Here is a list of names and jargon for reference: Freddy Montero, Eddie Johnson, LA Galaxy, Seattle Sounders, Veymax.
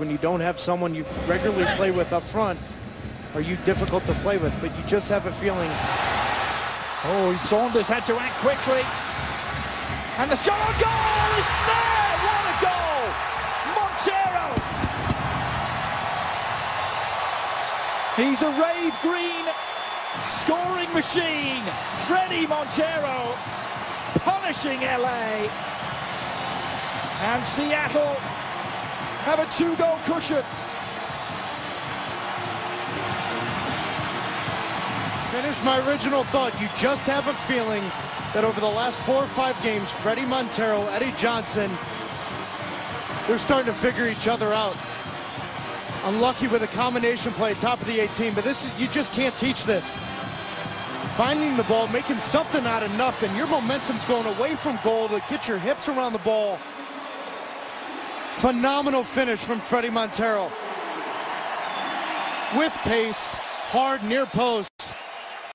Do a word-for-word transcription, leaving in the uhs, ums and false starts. when you don't have someone you regularly play with up front, are you difficult to play with? But you just have a feeling. Oh, Saunders had to act quickly. And the shot on goal is there! What a goal! Montero! He's a rave green scoring machine. Freddy Montero punishing L A. And Seattle have a two-goal cushion. Finish my original thought. You just have a feeling that over the last four or five games, Freddy Montero, Eddie Johnson, they're starting to figure each other out. Unlucky with a combination play, top of the eighteen, but this is, you just can't teach this. Finding the ball, making something out of nothing. Your momentum's going away from goal to get your hips around the ball. Phenomenal finish from Freddy Montero. With pace, hard near post.